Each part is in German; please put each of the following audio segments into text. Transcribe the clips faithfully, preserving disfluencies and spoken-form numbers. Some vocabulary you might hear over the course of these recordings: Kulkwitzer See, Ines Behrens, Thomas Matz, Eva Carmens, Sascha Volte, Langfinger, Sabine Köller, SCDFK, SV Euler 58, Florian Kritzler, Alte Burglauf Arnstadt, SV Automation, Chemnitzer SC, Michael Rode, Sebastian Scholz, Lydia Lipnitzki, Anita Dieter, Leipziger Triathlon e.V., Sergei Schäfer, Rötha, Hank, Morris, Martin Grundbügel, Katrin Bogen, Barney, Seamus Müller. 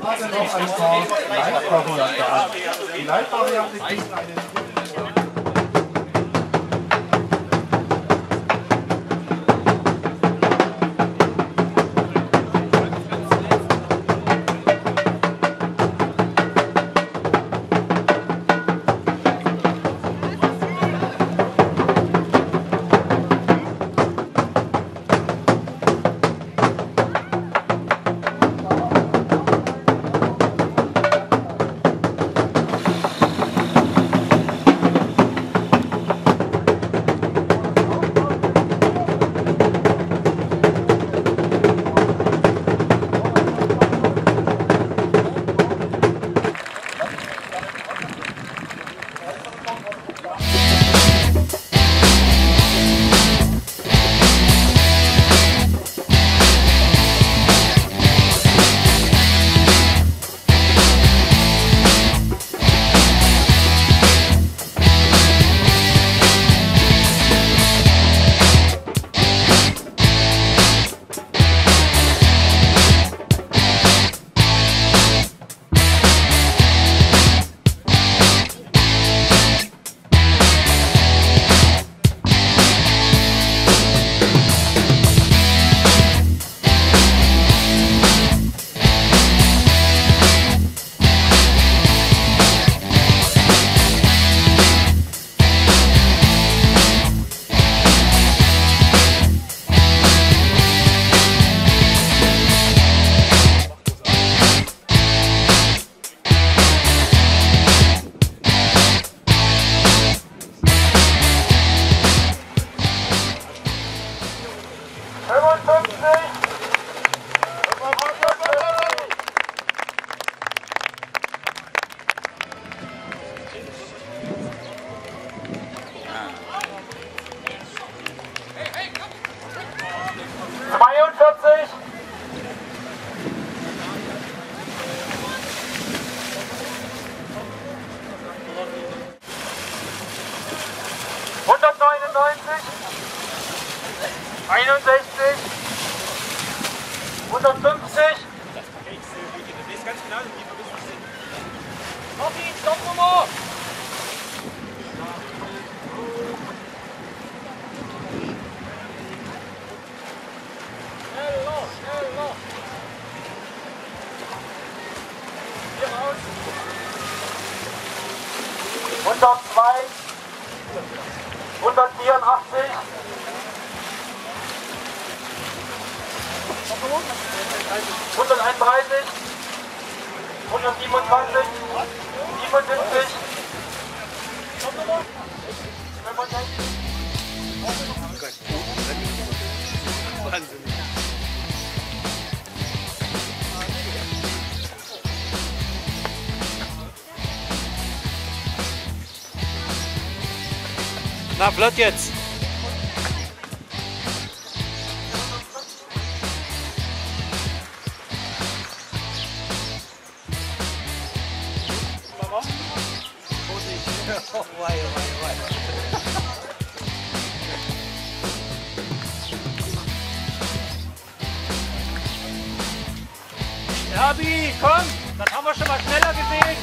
Also noch einmal Leitvariante an. Die Leitvariante kriegt einen Na, blöd jetzt! Abi, komm! Dann haben wir schon mal schneller gesehen!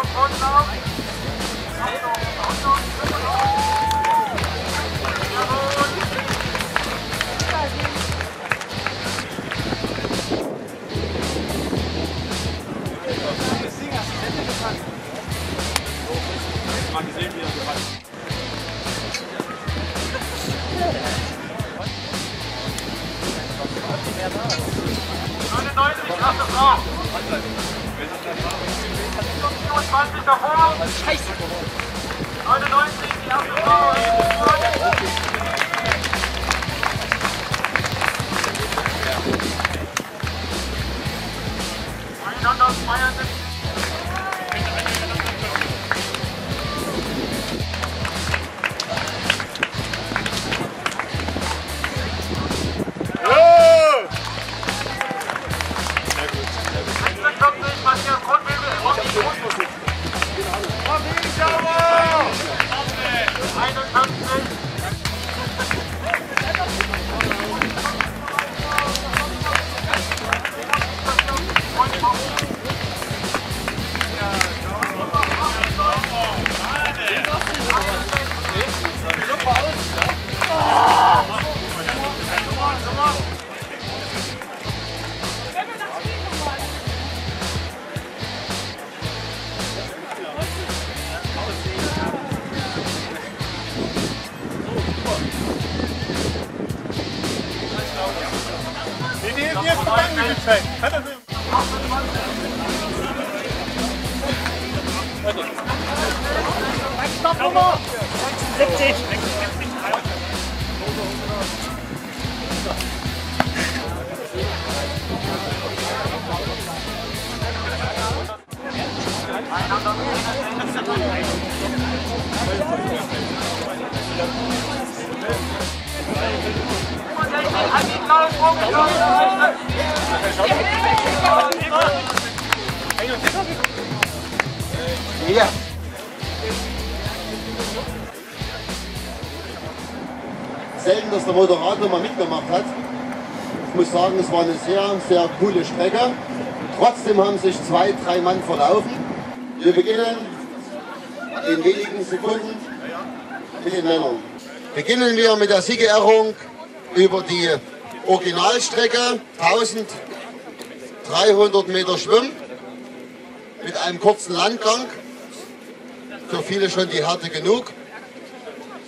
Mal gesehen, wie er gewandt. neunundneunzig, acht ist drauf. vierundzwanzig davor. Scheiße. neunundneunzig, die acht ist drauf. einhundertzweiundsiebzig. Selten, dass der Moderator mal mitgemacht hat. Ich muss sagen, es war eine sehr, sehr coole Strecke. Trotzdem haben sich zwei, drei Mann verlaufen. Wir beginnen in wenigen Sekunden mit den Männern. Beginnen wir mit der Siegerehrung über die Originalstrecke, dreizehnhundert Meter Schwimm mit einem kurzen Landgang. Für viele schon die Härte genug.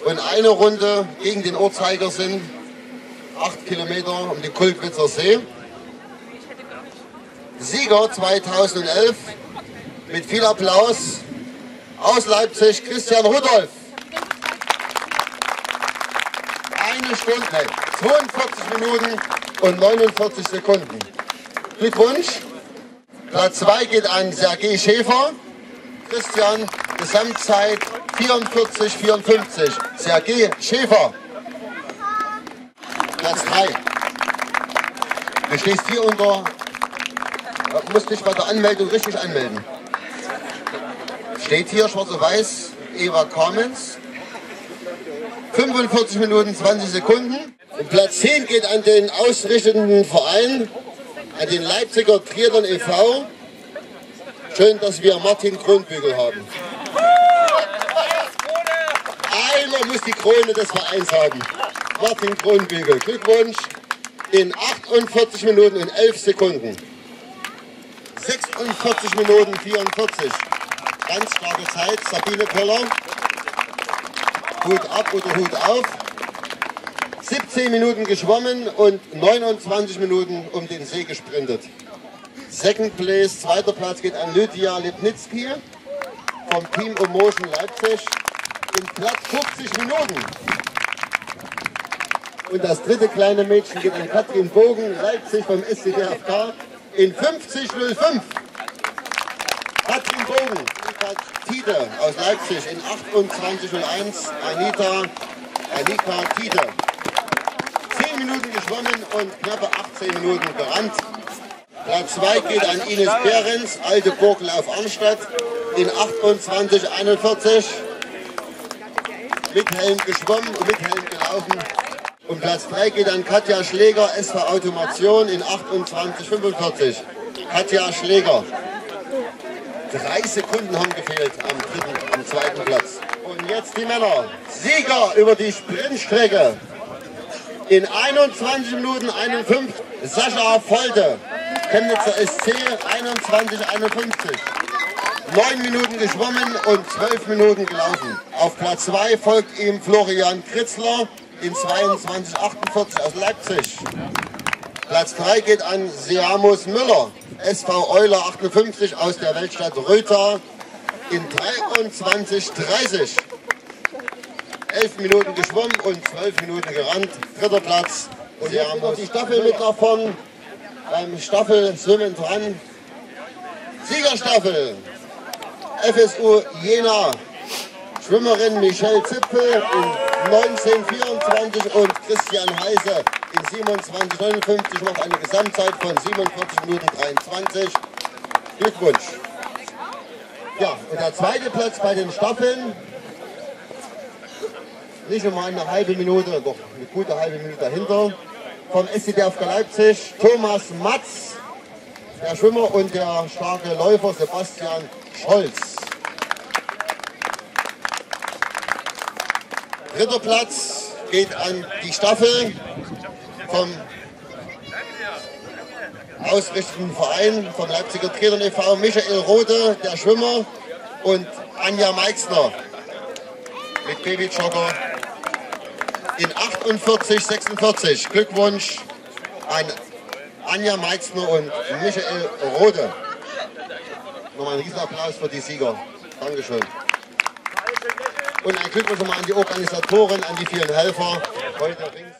Und eine Runde gegen den Uhrzeigersinn, acht Kilometer um den Kulkwitzer See. Sieger zweitausendelf mit viel Applaus aus Leipzig, Christian Rudolf. Eine Stunde, zweiundvierzig Minuten und neunundvierzig Sekunden. Glückwunsch. Platz zwei geht an Sergei Schäfer. Christian, Gesamtzeit vierundvierzig vierundfünfzig. Sergei Schäfer. Platz drei. Du stehst hier unter. Du musst dich bei der Anmeldung richtig anmelden. Steht hier schwarz und weiß Eva Carmens. fünfundvierzig Minuten zwanzig Sekunden. Und Platz zehn geht an den ausrichtenden Verein, an den Leipziger Triathlon e V Schön, dass wir Martin Grundbügel haben. Einer muss die Krone des Vereins haben. Martin Kronenbügel, Glückwunsch in achtundvierzig Minuten und elf Sekunden. sechsundvierzig Minuten vierundvierzig. Ganz starke Zeit, Sabine Köller. Hut ab oder Hut auf. siebzehn Minuten geschwommen und neunundzwanzig Minuten um den See gesprintet. Second Place, zweiter Platz geht an Lydia Lipnitzki vom Team O'Motion Leipzig in Platz fünfzig Minuten. Und das dritte kleine Mädchen geht an Katrin Bogen, Leipzig vom S C D F K in fünfzig null fünf. Katrin Bogen, Anita Dieter aus Leipzig in achtundzwanzig null eins. Anita, Anita Dieter. zehn Minuten geschwommen und knappe achtzehn Minuten gerannt. Platz zwei geht an Ines Behrens, Alte Burglauf Arnstadt in achtundzwanzig einundvierzig. Mit Helm geschwommen und mit Helm gelaufen. Und Platz drei geht an Katja Schläger, S V Automation in achtundzwanzig fünfundvierzig. Katja Schläger. Drei Sekunden haben gefehlt am, dritten, am zweiten Platz. Und jetzt die Männer. Sieger über die Sprintstrecke. In einundzwanzig Minuten einundfünfzig Sascha Volte, Chemnitzer S C, einundzwanzig einundfünfzig. neun Minuten geschwommen und zwölf Minuten gelaufen. Auf Platz zwei folgt ihm Florian Kritzler in zweiundzwanzig achtundvierzig aus Leipzig. Platz drei geht an Seamus Müller, S V Euler achtundfünfzig aus der Weltstadt Rötha in dreiundzwanzig dreißig. elf Minuten geschwommen und zwölf Minuten gerannt. Dritter Platz. Und Sie haben noch die Staffel mit davon. Beim Staffel schwimmen dran. Siegerstaffel. F S U Jena. Schwimmerin Michelle Zipfel in neunzehn vierundzwanzig und Christian Heise in siebenundzwanzig neunundfünfzig macht eine Gesamtzeit von siebenundvierzig Minuten dreiundzwanzig. Glückwunsch. Ja, und der zweite Platz bei den Staffeln. Nicht einmal eine halbe Minute, doch eine gute halbe Minute dahinter. Vom S C D F K Leipzig, Thomas Matz, der Schwimmer, und der starke Läufer Sebastian Scholz. Dritter Platz geht an die Staffel vom ausrichtenden Verein, vom Leipziger Triathlon e V Michael Rode, der Schwimmer, und Anja Meixner mit Babyjogger in achtundvierzig sechsundvierzig. Glückwunsch an Anja Meixner und Michael Rode. Nochmal einen riesen Applaus für die Sieger. Dankeschön. Und ein Glückwunsch nochmal an die Organisatoren, an die vielen Helfer. Heute